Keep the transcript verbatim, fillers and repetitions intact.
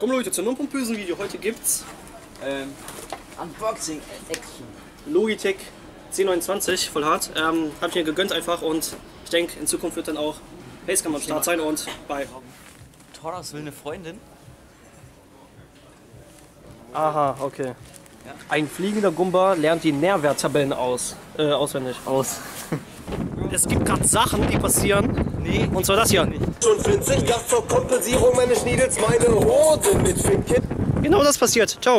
Komm Leute, zu einem pompösen Video. Heute gibt's ähm, Unboxing Action. Logitech C neunundzwanzig, voll hart. Ähm, hab ich mir gegönnt einfach und ich denke, in Zukunft wird dann auch Pacekamp am Start sein und bye. Toros will eine Freundin. Aha, okay. Ja. Ein fliegender Gumba lernt die Nährwerttabellen aus, äh, auswendig. Aus. Es gibt gerade Sachen, die passieren. Nee, und zwar das hier. Schon winzig, das zur Kompensierung meines Schniedels meine Hose mit Finken. Genau das passiert. Ciao.